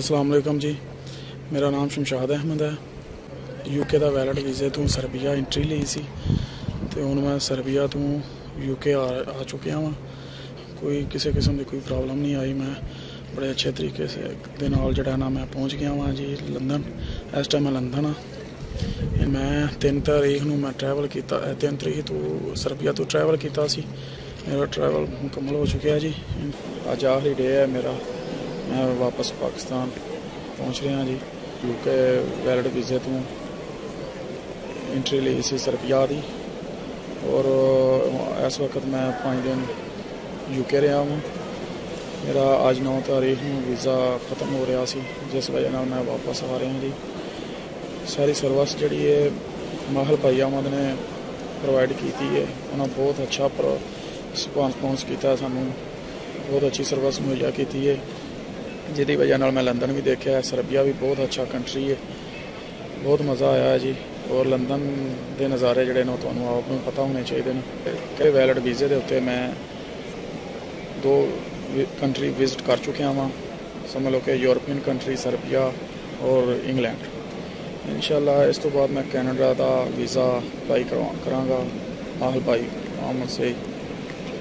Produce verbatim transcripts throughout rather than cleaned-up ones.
अस्सलाम वालेकुम जी, मेरा नाम शमशाद अहमद है। यूके का वैलिड वीज़े तो सर्बिया एंट्री ली सी, तो हुण मैं सर्बिया तो यूके आ, आ चुकिया वा। कोई किसी किस्म की कोई प्रॉब्लम नहीं आई, मैं बड़े अच्छे तरीके से दे नाल जिहड़ा ना मैं पहुँच गया वहाँ जी लंदन। इस टाइम मैं लंदन हाँ। मैं तीन तारीख नूं मैं ट्रैवल किया, तीन तरीक तो सर्बिया तो ट्रैवल किया सी। मेरा ट्रैवल मुकम्मल हो चुका है जी। अज आखिरी डे है मेरा, मैं वापस पाकिस्तान पहुँच रहा जी। यूके वैलिड वीज़े तो एंट्री ली इसी सर्बिया की, और इस वक्त मैं पाँच दिन यूके रहा हूँ। मेरा अज नौ तारीख में वीज़ा खत्म हो रहा सी, जिस वजह नाल मैं वापस आ रहा जी। सारी सर्विस जी माहिल भाई अहमद ने प्रोवाइड की है, उन्होंने बहुत अच्छा रिस्पॉन्स किया, सानू बहुत अच्छी सर्विस मुहैया की है, जिहदी वजह नाल मैं लंदन भी देखा। सर्बिया भी बहुत अच्छा कंट्री है, बहुत मज़ा आया जी। और लंदन के नज़ारे जिहड़े ने तुहानू आप नू पता होने चाहिए ने। कई वैलिड वीज़े के उत्ते मैं दो कंट्री विजिट कर चुकिया वां, समझ लो कि यूरोपियन कंट्री सर्बिया और इंग्लैंड। इंशाअल्लाह इस तो बाद मैं कैनेडा का वीज़ा अप्लाई करवा कराँगा। माहिल भाई अहमद से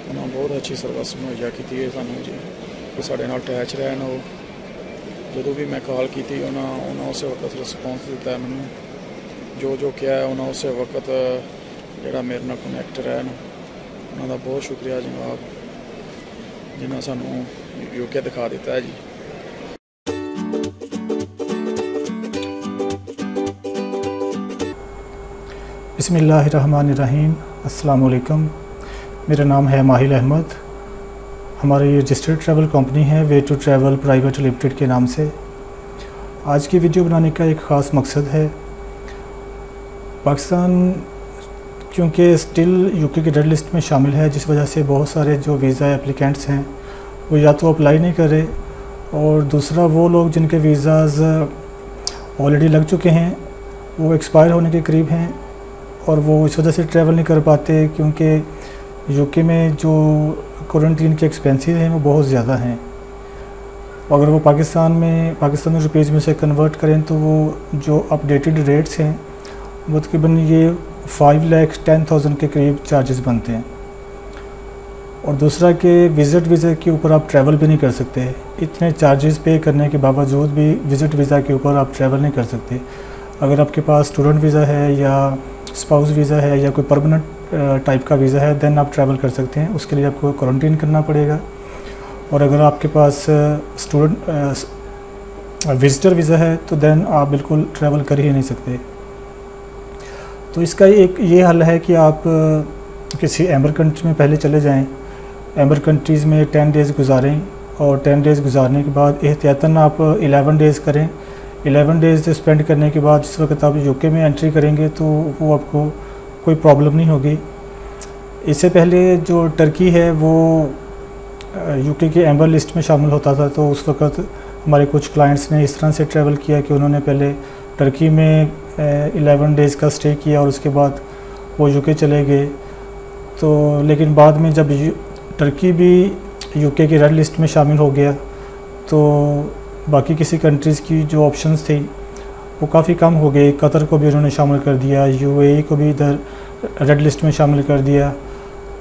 उन्होंने बहुत अच्छी सर्विस मुहैया की है सानू जी, तो साढ़े नाल अटैच रहन। जो भी मैं कॉल की उन्होंने उन्होंने उस वक्त रिस्पॉन्स दिता है, मैंने जो जो किया उन्होंने उस वक्त जोड़ा मेरे नाल कनैक्ट रहन। उन्होंने बहुत शुक्रिया जनाब, जिन्हें सानू यूके दिखा दिता है जी। बिस्मिल्लाहिर्रहमानिर्रहीम, अस्सलाम वालेकुम। मेरा नाम है माहिल अहमद। हमारी रजिस्टर्ड ट्रैवल कंपनी है way to travel private limited के नाम से। आज की वीडियो बनाने का एक ख़ास मकसद है, पाकिस्तान क्योंकि स्टिल यूके की रेड लिस्ट में शामिल है, जिस वजह से बहुत सारे जो वीज़ा एप्लीकेंट्स हैं वो या तो अप्लाई नहीं करे, और दूसरा वो लोग जिनके वीज़ाज़ ऑलरेडी लग चुके हैं वो एक्सपायर होने के करीब हैं, और वो इस वजह से ट्रैवल नहीं कर पाते क्योंकि यूके में जो क्वारंटीन के एक्सपेंसेस हैं वो बहुत ज़्यादा हैं। अगर वो पाकिस्तान में पाकिस्तानी रुपीज़ में से कन्वर्ट करें तो वो जो अपडेटेड रेट्स हैं वो तकरीबन ये फाइव लाख टेन थाउजेंड के करीब चार्जेस बनते हैं। और दूसरा कि विज़िट वीज़ा के ऊपर आप ट्रैवल भी नहीं कर सकते, इतने चार्जेस पे करने के बावजूद भी विज़िट वीज़ा के ऊपर आप ट्रैवल नहीं कर सकते। अगर आपके पास स्टूडेंट वीज़ा है या स्पाउस वीज़ा है या कोई परमानेंट टाइप का वीज़ा है, देन आप ट्रैवल कर सकते हैं। उसके लिए आपको क्वारंटीन करना पड़ेगा। और अगर आपके पास स्टूडेंट विज़िटर वीज़ा है तो देन आप बिल्कुल ट्रैवल कर ही नहीं सकते। तो इसका एक ये हल है कि आप किसी एम्बर कंट्री में पहले चले जाएं, एम्बर कंट्रीज़ में टेन डेज़ गुजारें, और टेन डेज़ गुजारने के बाद एहतियातन आप एलेवन डेज़ करें। एलेवन डेज़ स्पेंड करने के बाद जिस वक्त आप यूके में एंट्री करेंगे तो वो आपको कोई प्रॉब्लम नहीं होगी। इससे पहले जो टर्की है वो यूके के एम्बर लिस्ट में शामिल होता था, तो उस वक्त हमारे कुछ क्लाइंट्स ने इस तरह से ट्रैवल किया कि उन्होंने पहले टर्की में एलेवन डेज़ का स्टे किया और उसके बाद वो यूके चले गए। तो लेकिन बाद में जब टर्की भी यूके की रेड लिस्ट में शामिल हो गया तो बाकी किसी कंट्रीज़ की जो ऑप्शंस थी वो काफ़ी कम हो गई। कतर को भी उन्होंने शामिल कर दिया, यूएई को भी इधर रेड लिस्ट में शामिल कर दिया,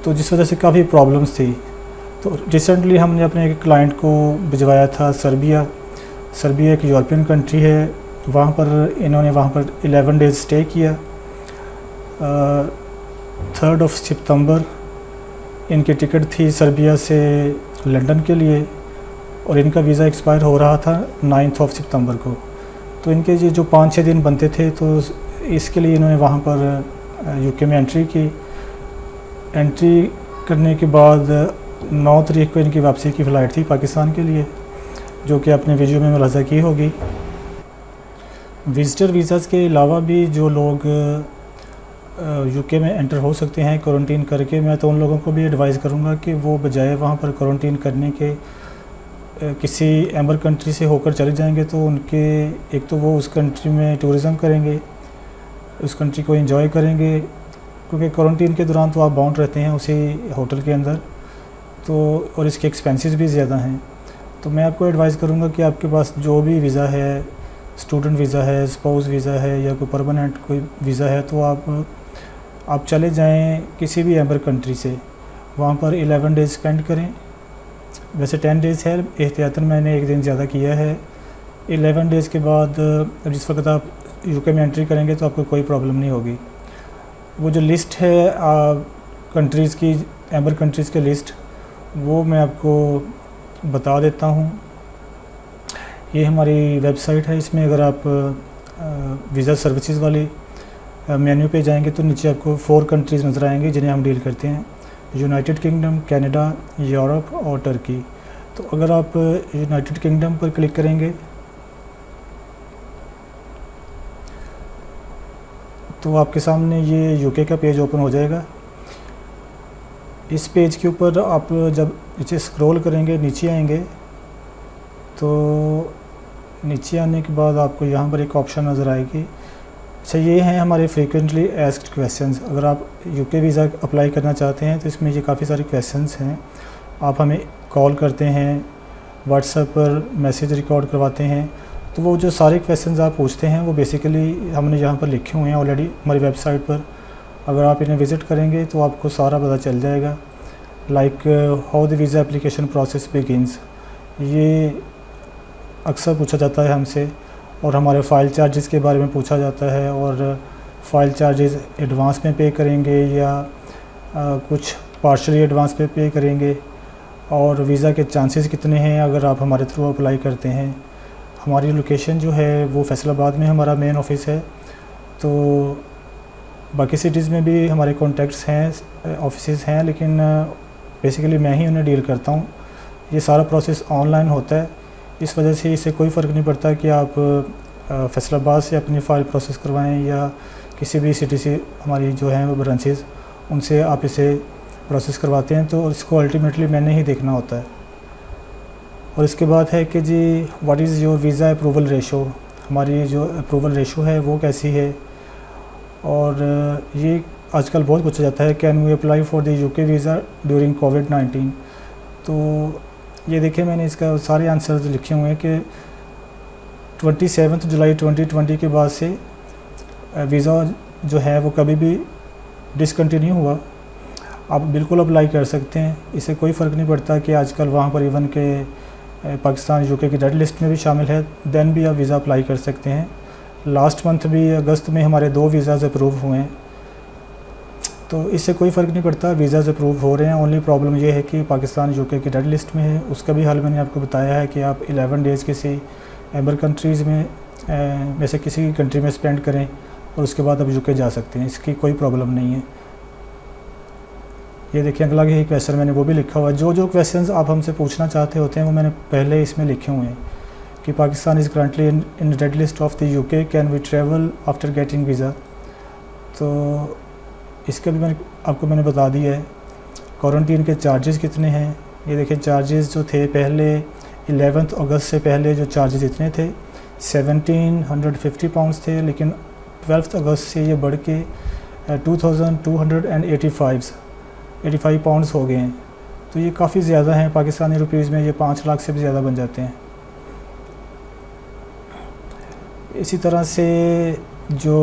तो जिस वजह से काफ़ी प्रॉब्लम्स थी। तो रिसेंटली हमने अपने एक क्लाइंट को भिजवाया था सर्बिया। सर्बिया एक यूरोपियन कंट्री है, वहाँ पर इन्होंने वहाँ पर एलेवन डेज़ स्टे किया। थर्ड ऑफ सितंबर इनकी टिकट थी सर्बिया से लंदन के लिए, और इनका वीज़ा एक्सपायर हो रहा था नाइन्थ ऑफ सितंबर को। तो इनके ये जो पाँच छः दिन बनते थे तो इसके लिए इन्होंने वहाँ पर यूके में एंट्री की। एंट्री करने के बाद नौ तारीख को इनकी वापसी की फ़्लाइट थी पाकिस्तान के लिए, जो कि आपने वीडियो में मुलाजा की होगी। विज़िटर वीज़ाज़ के अलावा भी जो लोग यूके में एंटर हो सकते हैं क्वारंटीन करके, मैं तो उन लोगों को भी एडवाइज़ करूँगा कि वो बजाय वहाँ पर क्वारंटीन करने के किसी एम्बर कंट्री से होकर चले जाएंगे तो उनके एक तो वो उस कंट्री में टूरिज़म करेंगे, उस कंट्री को एंजॉय करेंगे, क्योंकि क्वारंटीन के दौरान तो आप बाउंड रहते हैं उसी होटल के अंदर, तो और इसके एक्सपेंसेस भी ज़्यादा हैं। तो मैं आपको एडवाइस करूँगा कि आपके पास जो भी वीज़ा है, स्टूडेंट वीज़ा है, स्पाउस वीज़ा है या कोई परमानेंट कोई वीज़ा है, तो आप आप चले जाएं किसी भी अम्बर कंट्री से, वहाँ पर इलेवन डेज़ स्पेंड करें। वैसे टेन डेज़ है, एहतियातन मैंने एक दिन ज़्यादा किया है। इलेवन डेज़ के बाद जिस वक्त आप यूके में एंट्री करेंगे तो आपको कोई प्रॉब्लम नहीं होगी। वो जो लिस्ट है कंट्रीज़ की, एम्बर कंट्रीज़ की लिस्ट, वो मैं आपको बता देता हूँ। ये हमारी वेबसाइट है, इसमें अगर आप वीज़ा सर्विसेज वाले मेन्यू पे जाएंगे तो नीचे आपको फोर कंट्रीज़ नज़र आएंगे जिन्हें हम डील करते हैं, यूनाइटेड किंगडम, कनाडा, यूरोप और टर्की। तो अगर आप यूनाइटेड किंगडम पर क्लिक करेंगे तो आपके सामने ये यूके का पेज ओपन हो जाएगा। इस पेज के ऊपर आप जब नीचे स्क्रॉल करेंगे, नीचे आएंगे, तो नीचे आने के बाद आपको यहाँ पर एक ऑप्शन नज़र आएगी। अच्छा, ये हैं हमारे फ्रीक्वेंटली आस्क्ड क्वेश्चंस। अगर आप यूके वीज़ा अप्लाई करना चाहते हैं तो इसमें ये काफ़ी सारे क्वेश्चंस हैं। आप हमें कॉल करते हैं, व्हाट्सएप पर मैसेज रिकॉर्ड करवाते हैं, तो वो जो सारे क्वेश्चंस आप पूछते हैं वो बेसिकली हमने यहाँ पर लिखे हुए हैं ऑलरेडी हमारी वेबसाइट पर। अगर आप इन्हें विज़िट करेंगे तो आपको सारा पता चल जाएगा। Like how the visa application process begins, ये अक्सर पूछा जाता है हमसे, और हमारे फ़ाइल चार्जेस के बारे में पूछा जाता है, और फ़ाइल चार्जेस एडवांस में पे करेंगे या आ, कुछ पार्शली एडवांस पे पे करेंगे, और वीज़ा के चांसेस कितने हैं अगर आप हमारे थ्रू अप्लाई करते हैं। हमारी लोकेशन जो है वो फैसलाबाद में हमारा मेन ऑफिस है, तो बाकी सिटीज़ में भी हमारे कॉन्टैक्ट्स हैं, ऑफिसेज हैं, लेकिन बेसिकली मैं ही उन्हें डील करता हूँ। ये सारा प्रोसेस ऑनलाइन होता है, इस वजह से इसे कोई फ़र्क नहीं पड़ता कि आप फैसलाबाद से अपनी फ़ाइल प्रोसेस करवाएं या किसी भी सिटी से हमारी जो हैं वो ब्रांचेज़, उनसे आप इसे प्रोसेस करवाते हैं, तो इसको अल्टीमेटली मैंने ही देखना होता है। और इसके बाद है कि जी what is your visa approval ratio, हमारी जो अप्रूवल रेशो है वो कैसी है। और ये आजकल बहुत पूछा जाता है, can we apply for the UK visa during COVID nineteen. तो ये देखिए मैंने इसका सारे आंसर्स लिखे हुए हैं कि सत्ताईस जुलाई दो हज़ार बीस के बाद से वीज़ा जो है वो कभी भी डिसकंटिन्यू हुआ, आप बिल्कुल अप्लाई कर सकते हैं। इससे कोई फ़र्क नहीं पड़ता कि आजकल वहाँ पर इवन के पाकिस्तान यूके की रेड लिस्ट में भी शामिल है, दैन भी आप वीज़ा अप्लाई कर सकते हैं। लास्ट मंथ भी अगस्त में हमारे दो वीज़ाज़ अप्रूव हुए हैं, तो इससे कोई फ़र्क नहीं पड़ता, वीज़ाज़ अप्रूव हो रहे हैं। ओनली प्रॉब्लम ये है कि पाकिस्तान यूके की रेड लिस्ट में है, उसका भी हाल मैंने आपको बताया है कि आप इलेवन डेज़ किसी एम्बर कंट्रीज़ में में से किसी कंट्री में स्पेंड करें और उसके बाद आप यूके जा सकते हैं, इसकी कोई प्रॉब्लम नहीं है। ये देखिए अगला ही क्वेश्चन मैंने वो भी लिखा हुआ है, जो जो क्वेश्चन आप हमसे पूछना चाहते होते हैं वो मैंने पहले इसमें लिखे हुए हैं कि Pakistan is currently in in red list of the UK, can we travel after getting visa, तो इसका भी मैंने आपको मैंने बता दिया है। क्वारंटीन के चार्जेस कितने हैं, ये देखिए चार्जेस जो थे पहले इलेवंथ अगस्त से पहले जो चार्जेस इतने थे सेवनटीन हंड्रेड फिफ्टी पाउंड्स थे, लेकिन ट्वेल्थ अगस्त से ये बढ़ के two thousand two hundred and eighty five eighty five pounds हो गए हैं, तो ये काफ़ी ज़्यादा हैं। पाकिस्तानी रुपीज़ में ये पाँच लाख से भी ज़्यादा बन जाते हैं। इसी तरह से जो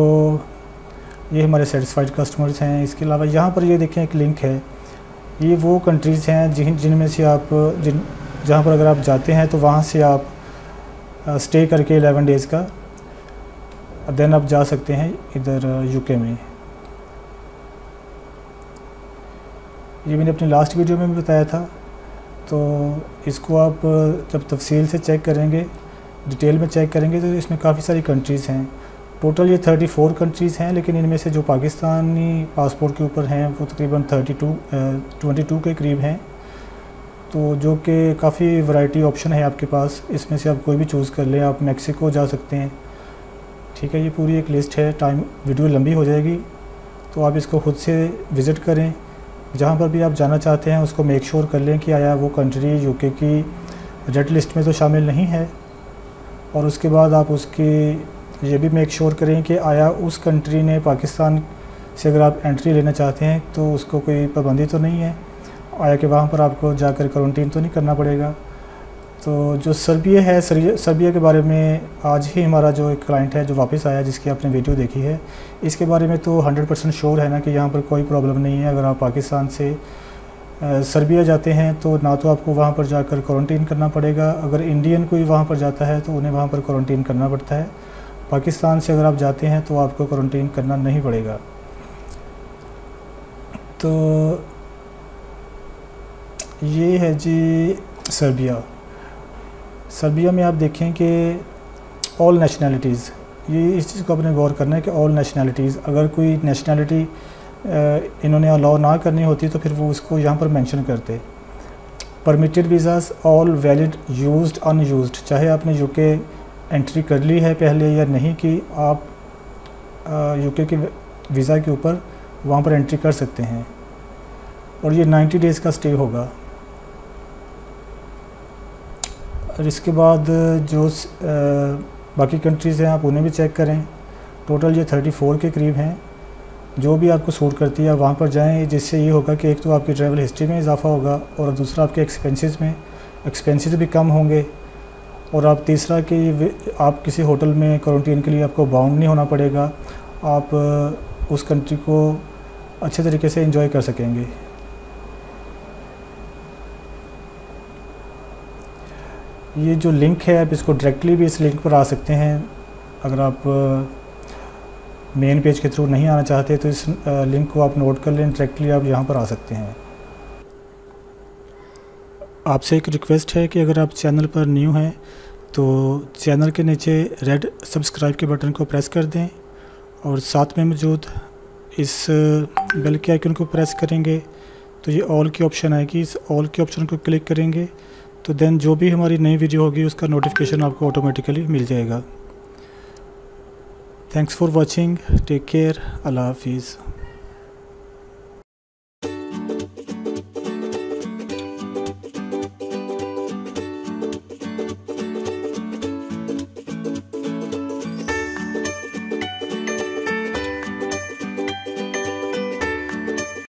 ये हमारे सेटिस्फाइड कस्टमर्स हैं, इसके अलावा यहाँ पर ये देखें एक लिंक है, ये वो कंट्रीज़ हैं जिन जिनमें से आप जिन जहाँ पर अगर आप जाते हैं तो वहाँ से आप स्टे करके इलेवन डेज़ का देन आप जा सकते हैं इधर यूके में। ये मैंने अपनी लास्ट वीडियो में भी बताया था, तो इसको आप जब तफसील से चेक करेंगे, डिटेल में चेक करेंगे, तो इसमें काफ़ी सारी कंट्रीज़ हैं। टोटल ये चौंतीस कंट्रीज़ हैं, लेकिन इनमें से जो पाकिस्तानी पासपोर्ट के ऊपर हैं वो तकरीबन बत्तीस बाईस के करीब हैं, तो जो कि काफ़ी वैरायटी ऑप्शन है आपके पास, इसमें से आप कोई भी चूज़ कर लें। आप मैक्सिको जा सकते हैं, ठीक है। ये पूरी एक लिस्ट है, टाइम वीडियो लंबी हो जाएगी, तो आप इसको ख़ुद से विज़िट करें। जहाँ पर भी आप जाना चाहते हैं उसको मेक श्योर कर लें कि आया वो कंट्री यूके की रेड लिस्ट में तो शामिल नहीं है, और उसके बाद आप उसकी ये भी मेक श्योर करें कि आया उस कंट्री ने पाकिस्तान से अगर आप एंट्री लेना चाहते हैं तो उसको कोई पाबंदी तो नहीं है, आया कि वहाँ पर आपको जाकर क्वारंटीन तो नहीं करना पड़ेगा। तो जो सर्बिया है, सर्बिया के बारे में आज ही हमारा जो एक क्लाइंट है जो वापस आया, जिसकी आपने वीडियो देखी है, इसके बारे में तो हंड्रेड परसेंट श्योर है ना कि यहाँ पर कोई प्रॉब्लम नहीं है। अगर आप पाकिस्तान से सर्बिया जाते हैं तो ना तो आपको वहाँ पर जाकर क्वारंटीन करना पड़ेगा, अगर इंडियन कोई वहाँ पर जाता है तो उन्हें वहाँ पर क्वारंटीन करना पड़ता है। पाकिस्तान से अगर आप जाते हैं तो आपको क्वारंटीन करना नहीं पड़ेगा। तो ये है जी सर्बिया। सर्बिया में आप देखें कि ऑल नेशनैलिटीज़, ये इस चीज़ को आपने गौर करना है कि ऑल नेशनैलिटीज़, अगर कोई नेशनैलिटी इन्होंने अलाउ ना करनी होती तो फिर वो उसको यहाँ पर मेंशन करते। Permitted visas all valid used unused, चाहे आपने यूके एंट्री कर ली है पहले या नहीं की, आप यूके के वीज़ा के ऊपर वहाँ पर एंट्री कर सकते हैं। और ये नाइन्टी डेज़ का स्टे होगा। और इसके बाद जो बाकी कंट्रीज़ हैं आप उन्हें भी चेक करें। टोटल ये थर्टी फोर के करीब हैं। जो भी आपको सूट करती है वहाँ पर जाएं, जिससे ये होगा कि एक तो आपकी ट्रैवल हिस्ट्री में इजाफा होगा और दूसरा आपके एक्सपेंसेस में, एक्सपेंसेस भी कम होंगे। और आप तीसरा कि आप किसी होटल में क्वारंटीन के लिए आपको बाउंड नहीं होना पड़ेगा, आप उस कंट्री को अच्छे तरीके से इंजॉय कर सकेंगे। ये जो लिंक है आप इसको डायरेक्टली भी इस लिंक पर आ सकते हैं। अगर आप मेन पेज के थ्रू नहीं आना चाहते तो इस लिंक को आप नोट कर लें, डायरेक्टली आप यहाँ पर आ सकते हैं। आपसे एक रिक्वेस्ट है कि अगर आप चैनल पर न्यू हैं तो चैनल के नीचे रेड सब्सक्राइब के बटन को प्रेस कर दें और साथ में मौजूद इस बेल के आइकन को प्रेस करेंगे तो ये ऑल की ऑप्शन आएगी। इस ऑल के ऑप्शन को क्लिक करेंगे तो देन जो भी हमारी नई वीडियो होगी उसका नोटिफिकेशन आपको ऑटोमेटिकली मिल जाएगा। Thanks for watching, take care, अल्लाह हाफिज़।